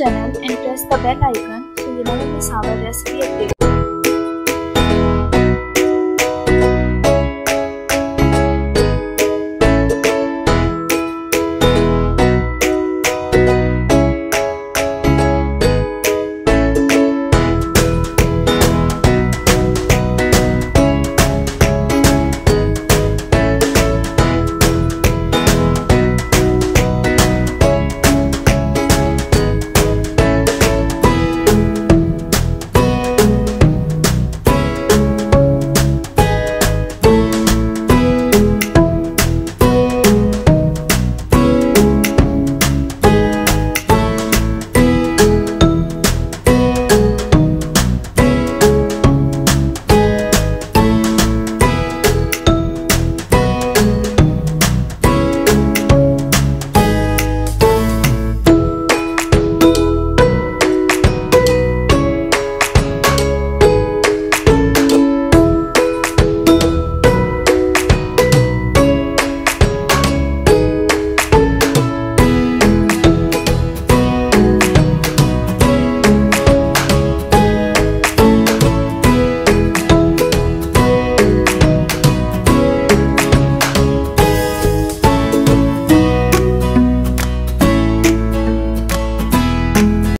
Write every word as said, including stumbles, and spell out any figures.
our channel and press the bell icon so you never miss our recipe update.